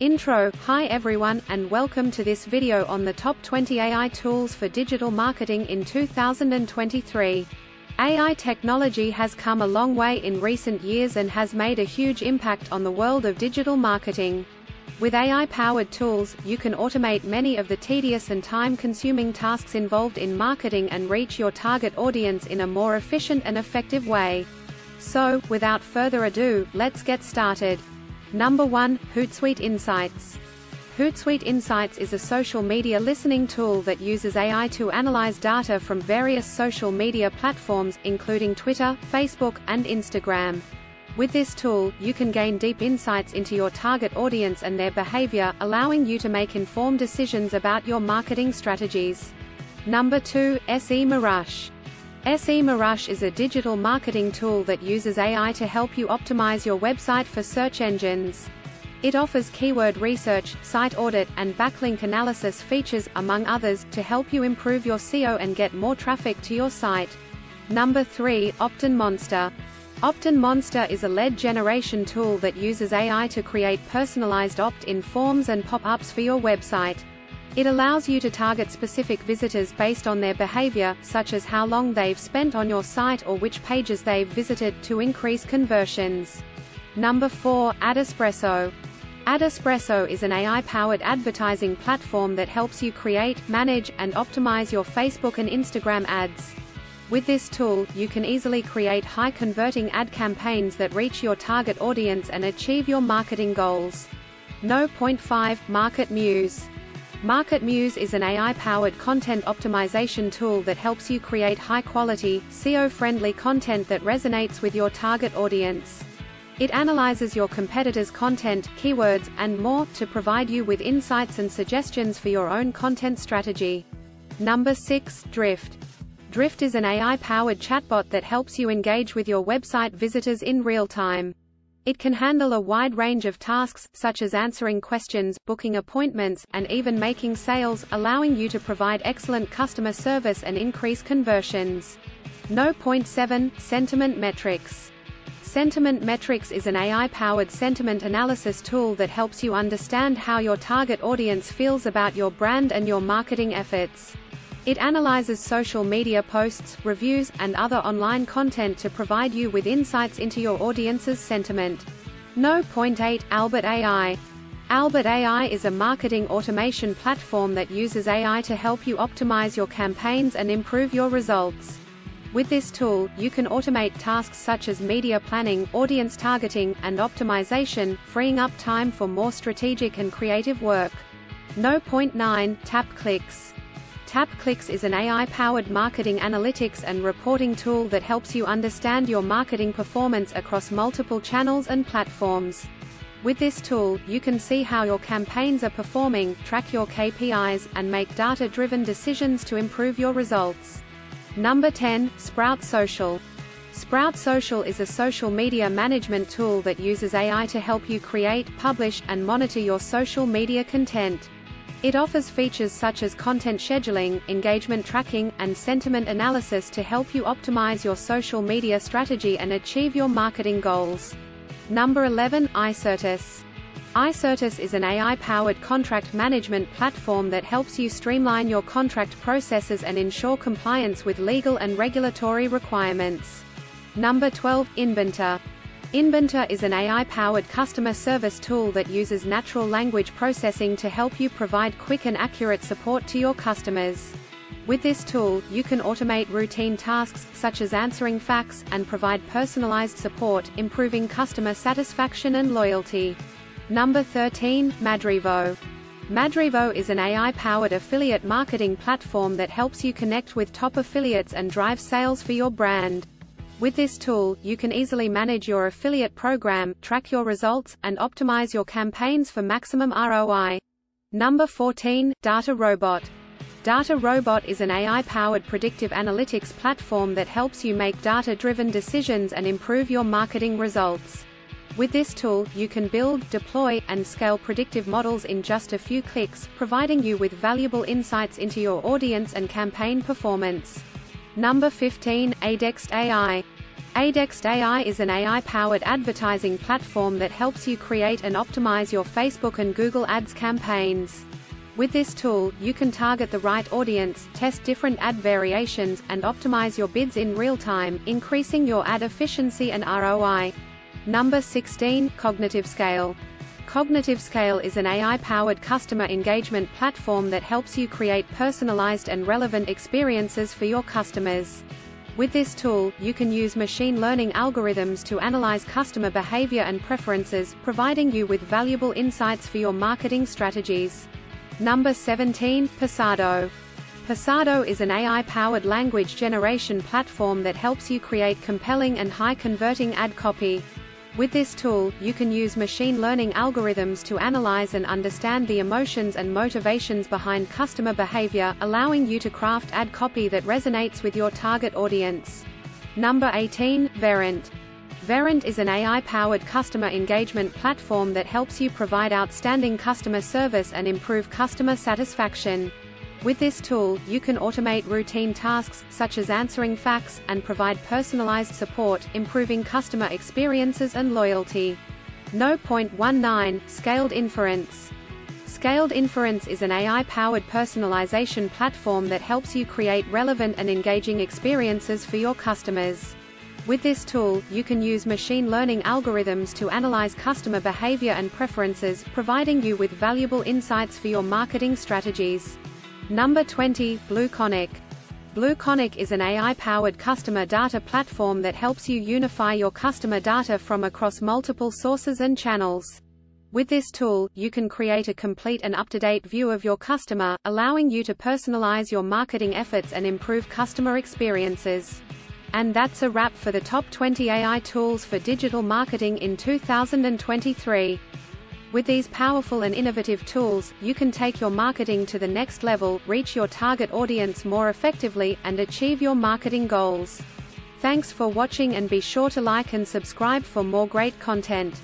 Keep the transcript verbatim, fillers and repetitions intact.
Intro, hi everyone, and welcome to this video on the top twenty A I tools for digital marketing in two thousand twenty-three. A I technology has come a long way in recent years and has made a huge impact on the world of digital marketing. With A I-powered tools, you can automate many of the tedious and time-consuming tasks involved in marketing and reach your target audience in a more efficient and effective way. So, without further ado, let's get started. Number one. Hootsuite Insights. Hootsuite Insights is a social media listening tool that uses A I to analyze data from various social media platforms, including Twitter, Facebook, and Instagram. With this tool, you can gain deep insights into your target audience and their behavior, allowing you to make informed decisions about your marketing strategies. Number two. SEMrush. SEMrush is a digital marketing tool that uses A I to help you optimize your website for search engines. It offers keyword research, site audit, and backlink analysis features, among others, to help you improve your S E O and get more traffic to your site. Number three. OptinMonster. OptinMonster is a lead generation tool that uses A I to create personalized opt-in forms and pop-ups for your website. It allows you to target specific visitors based on their behavior, such as how long they've spent on your site or which pages they've visited, to increase conversions. Number four. AdEspresso. AdEspresso is an A I-powered advertising platform that helps you create, manage, and optimize your Facebook and Instagram ads. With this tool, you can easily create high-converting ad campaigns that reach your target audience and achieve your marketing goals. Number five. MarketMuse. MarketMuse is an A I-powered content optimization tool that helps you create high-quality, S E O-friendly content that resonates with your target audience. It analyzes your competitors' content, keywords, and more, to provide you with insights and suggestions for your own content strategy. Number six. Drift. Drift is an A I-powered chatbot that helps you engage with your website visitors in real time. It can handle a wide range of tasks, such as answering questions, booking appointments, and even making sales, allowing you to provide excellent customer service and increase conversions. Number seven. Sentiment Metrics. Sentiment Metrics is an A I-powered sentiment analysis tool that helps you understand how your target audience feels about your brand and your marketing efforts. It analyzes social media posts, reviews, and other online content to provide you with insights into your audience's sentiment. Number eight. Albert A I. Albert A I is a marketing automation platform that uses A I to help you optimize your campaigns and improve your results. With this tool, you can automate tasks such as media planning, audience targeting, and optimization, freeing up time for more strategic and creative work. Number nine. TapClicks. TapClicks is an A I-powered marketing analytics and reporting tool that helps you understand your marketing performance across multiple channels and platforms. With this tool, you can see how your campaigns are performing, track your K P Is, and make data-driven decisions to improve your results. Number ten. Sprout Social. Sprout Social is a social media management tool that uses A I to help you create, publish, and monitor your social media content. It offers features such as content scheduling, engagement tracking, and sentiment analysis to help you optimize your social media strategy and achieve your marketing goals. Number eleven. Icertis. Icertis is an A I-powered contract management platform that helps you streamline your contract processes and ensure compliance with legal and regulatory requirements. Number twelve. Inbenta. Inbenta is an A I-powered customer service tool that uses natural language processing to help you provide quick and accurate support to your customers. With this tool, you can automate routine tasks, such as answering fax, and provide personalized support, improving customer satisfaction and loyalty. Number thirteen. Madrivo. Madrivo is an A I-powered affiliate marketing platform that helps you connect with top affiliates and drive sales for your brand. With this tool, you can easily manage your affiliate program, track your results, and optimize your campaigns for maximum R O I. Number fourteen. DataRobot. DataRobot is an A I-powered predictive analytics platform that helps you make data-driven decisions and improve your marketing results. With this tool, you can build, deploy, and scale predictive models in just a few clicks, providing you with valuable insights into your audience and campaign performance. Number fifteen. Adext A I. Adext A I is an A I-powered advertising platform that helps you create and optimize your Facebook and Google Ads campaigns. With this tool, you can target the right audience, test different ad variations, and optimize your bids in real time, increasing your ad efficiency and R O I. Number sixteen, Cognitive Scale. Cognitive Scale is an A I-powered customer engagement platform that helps you create personalized and relevant experiences for your customers. With this tool, you can use machine learning algorithms to analyze customer behavior and preferences, providing you with valuable insights for your marketing strategies. Number seventeen, Passado. Passado is an A I-powered language generation platform that helps you create compelling and high-converting ad copy. With this tool, you can use machine learning algorithms to analyze and understand the emotions and motivations behind customer behavior, allowing you to craft ad copy that resonates with your target audience. Number eighteen, Verint. Verint is an A I-powered customer engagement platform that helps you provide outstanding customer service and improve customer satisfaction. With this tool, you can automate routine tasks, such as answering fax, and provide personalized support, improving customer experiences and loyalty. Number nineteen, Scaled Inference. Scaled Inference is an A I-powered personalization platform that helps you create relevant and engaging experiences for your customers. With this tool, you can use machine learning algorithms to analyze customer behavior and preferences, providing you with valuable insights for your marketing strategies. Number twenty, BlueConic. BlueConic is an A I-powered customer data platform that helps you unify your customer data from across multiple sources and channels. With this tool, you can create a complete and up-to-date view of your customer, allowing you to personalize your marketing efforts and improve customer experiences. And that's a wrap for the top twenty A I tools for digital marketing in two thousand twenty-three. With these powerful and innovative tools, you can take your marketing to the next level, reach your target audience more effectively, and achieve your marketing goals. Thanks for watching, and be sure to like and subscribe for more great content.